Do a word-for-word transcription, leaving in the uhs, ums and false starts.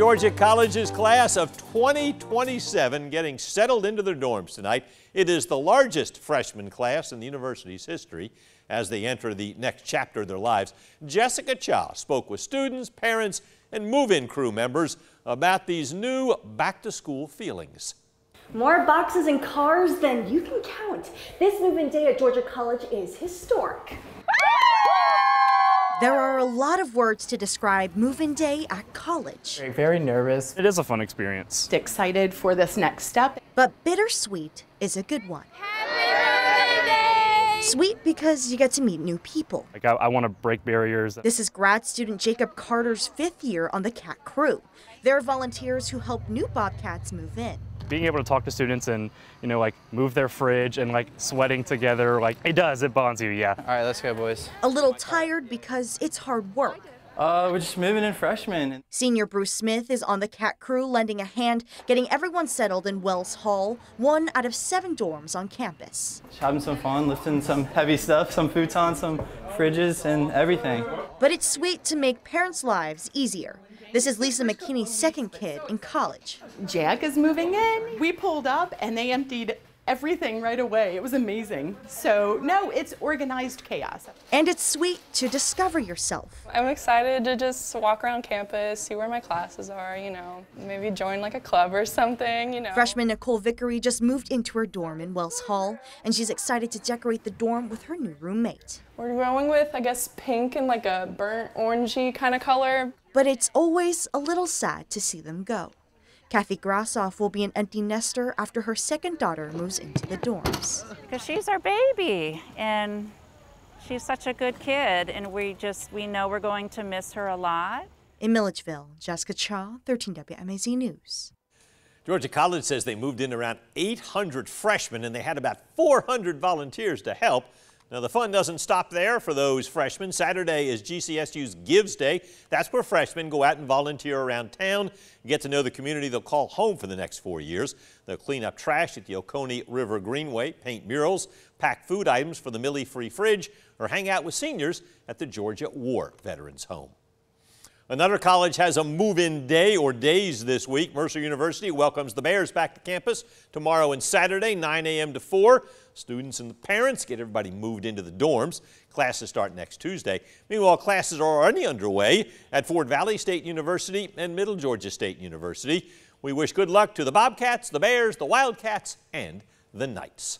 Georgia College's class of twenty twenty-seven getting settled into their dorms tonight. It is the largest freshman class in the university's history as they enter the next chapter of their lives. Jessica Chow spoke with students, parents, and move-in crew members about these new back-to-school feelings. More boxes and cars than you can count. This move-in day at Georgia College is historic. There are a lot of words to describe move-in day at college. Very, very nervous. It is a fun experience. Excited for this next step. But bittersweet is a good one. Happy birthday! Sweet because you get to meet new people. Like I, I want to break barriers. This is grad student Jacob Carter's fifth year on the Cat Crew. They're volunteers who help new Bobcats move in. Being able to talk to students and, you know, like move their fridge and like sweating together, like it does, it bonds you, yeah. All right, let's go, boys. A little tired because it's hard work. Uh, we're just moving in freshmen. Senior Bruce Smith is on the Cat Crew, lending a hand, getting everyone settled in Wells Hall, one out of seven dorms on campus. Just having some fun, lifting some heavy stuff, some futons, some fridges, and everything. But it's sweet to make parents' lives easier. This is Lisa McKinney's second kid in college. Jack is moving in. We pulled up and they emptied everything right away. It was amazing. So no, it's organized chaos. And it's sweet to discover yourself. I'm excited to just walk around campus, see where my classes are, you know, maybe join like a club or something, you know. Freshman Nicole Vickery just moved into her dorm in Wells Hall, and she's excited to decorate the dorm with her new roommate. We're going with, I guess, pink and like a burnt orangey kind of color. But it's always a little sad to see them go. Kathy Grassoff will be an empty nester after her second daughter moves into the dorms. Because she's our baby, and she's such a good kid, and we just, we know we're going to miss her a lot. In Milledgeville, Jessica Shaw, thirteen W M A Z News. Georgia College says they moved in around eight hundred freshmen, and they had about four hundred volunteers to help. Now, the fun doesn't stop there for those freshmen. Saturday is G C S U's Gives Day. That's where freshmen go out and volunteer around town, get to know the community they'll call home for the next four years. They'll clean up trash at the Oconee River Greenway, paint murals, pack food items for the Millie Free Fridge, or hang out with seniors at the Georgia War Veterans Home. Another college has a move-in day or days this week. Mercer University welcomes the Bears back to campus tomorrow and Saturday, nine A M to four. Students and the parents get everybody moved into the dorms. Classes start next Tuesday. Meanwhile, classes are already underway at Fort Valley State University and Middle Georgia State University. We wish good luck to the Bobcats, the Bears, the Wildcats, and the Knights.